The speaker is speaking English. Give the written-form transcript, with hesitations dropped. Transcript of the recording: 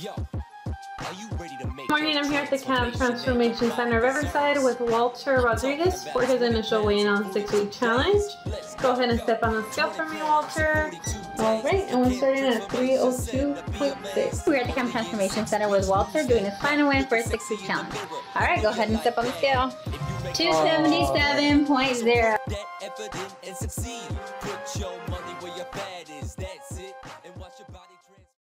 Yo, are you ready to make? Good morning, I'm here at the Camp Transformation Center, Riverside, with Walter Rodriguez for his initial weigh-in on 6-week challenge. Go ahead and step on the scale for me, Walter. All right, and we're starting at 302.6. We're at the Camp Transformation Center with Walter doing his final weigh-in for his 6-week challenge. All right, go ahead and step on the scale. 277.0.